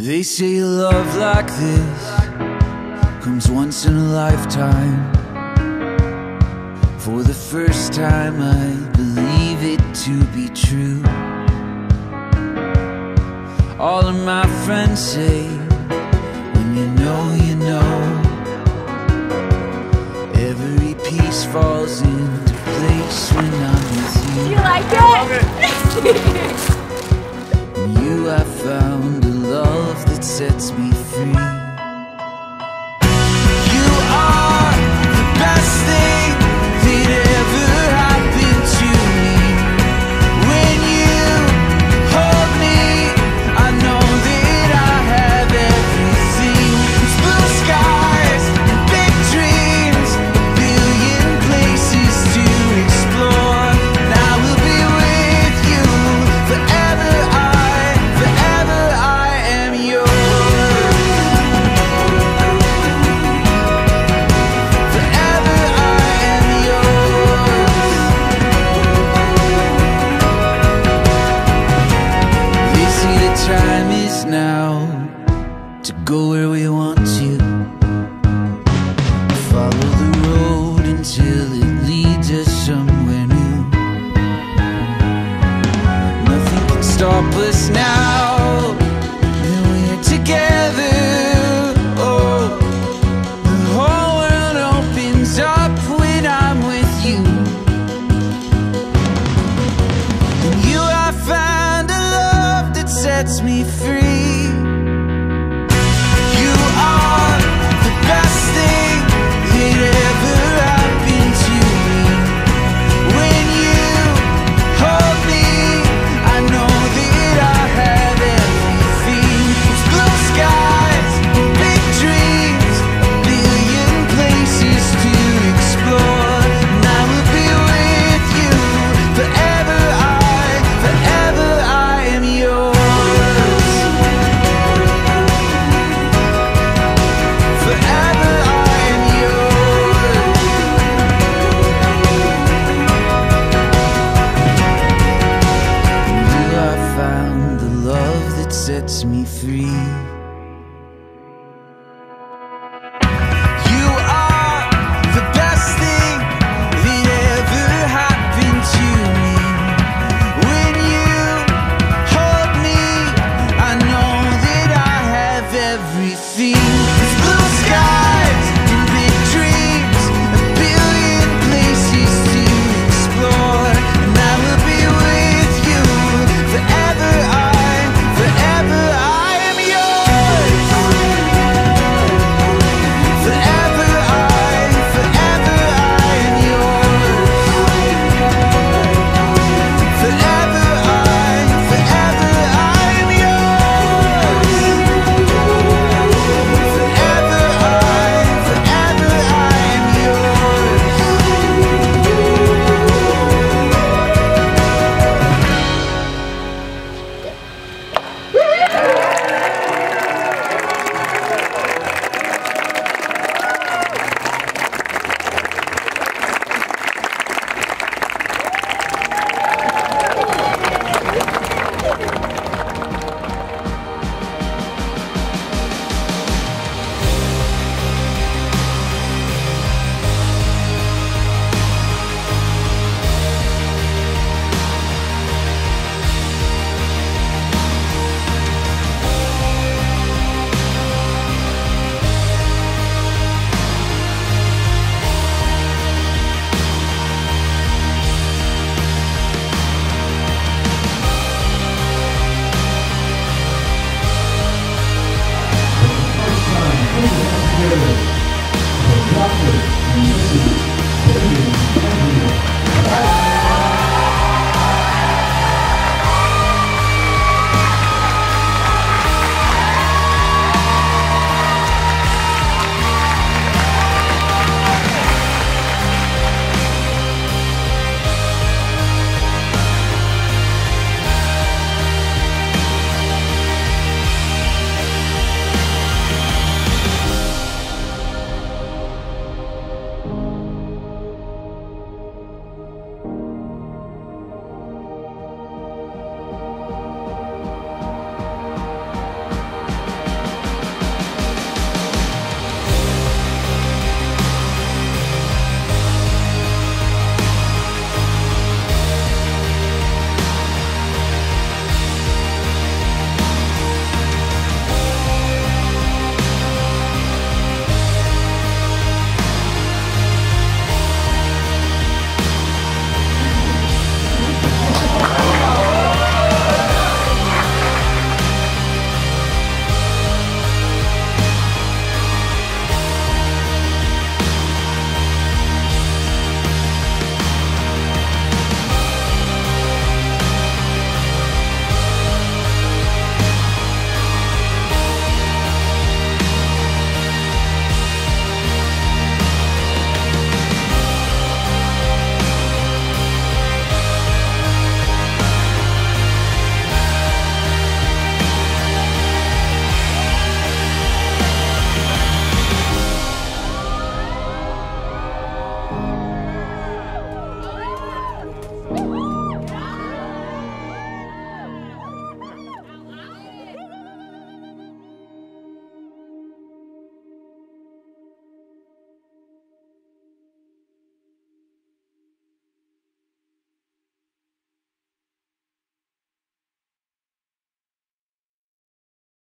They say love like this comes once in a lifetime. For the first time I believe it to be true. All of my friends say, when you know, you know. Every piece falls into place when I'm with you. Do you like it? I love it. In you I found a love that sets me free. Time is now to go where we want to. Follow the road until it leads us somewhere new. Nothing can stop us now, and we're together. Oh, the whole world opens up when I'm with you. And you I find a love that sets me free. You are the best thing that ever happened to me. When you hold me, I know that I have everything. It's blue skies, big dreams, a billion places to explore. And I will be with you forever. Forever I am yours. Sets me free.